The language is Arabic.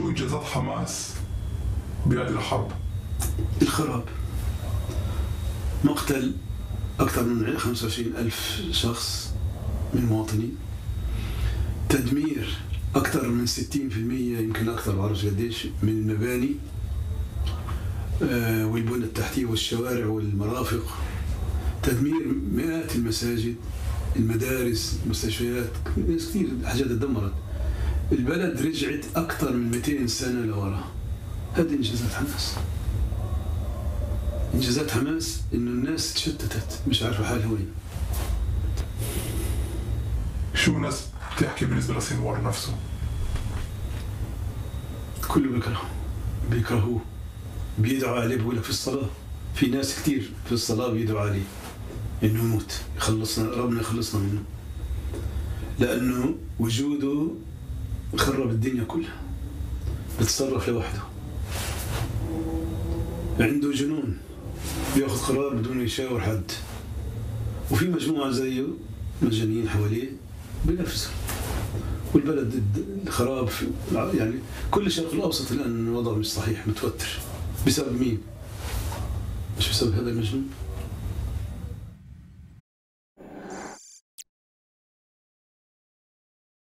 شو إنجازات حماس بهذه الحرب؟ الخراب، مقتل أكثر من 25,000 شخص من المواطنين، تدمير أكثر من 60%، يمكن أكثر، بعرفش قديش، من المباني والبنى التحتية والشوارع والمرافق، تدمير مئات المساجد، المدارس، المستشفيات، ناس كثير حاجات تدمرت. البلد رجعت أكثر من 200 سنة لورا. هذه إنجازات حماس. إنجازات حماس إنه الناس تشتتت مش عارفة حالها وين. شو الناس بتحكي بالنسبة لسنوار نفسه؟ كله بيكرهوه، بيدعوا عليه، بيقول في الصلاة، في ناس كثير في الصلاة بيدعوا عليه إنه يموت، يخلصنا ربنا، يخلصنا منه، لأنه وجوده خرب الدنيا كلها، بتصرف لوحده، عنده جنون، بياخذ قرار بدون يشاور حد، وفي مجموعة زيه مجانين حواليه بنفسه، والبلد الخراب يعني كل الشرق الأوسط الآن الوضع مش صحيح، متوتر بسبب مين؟ مش بسبب هذا المجنون؟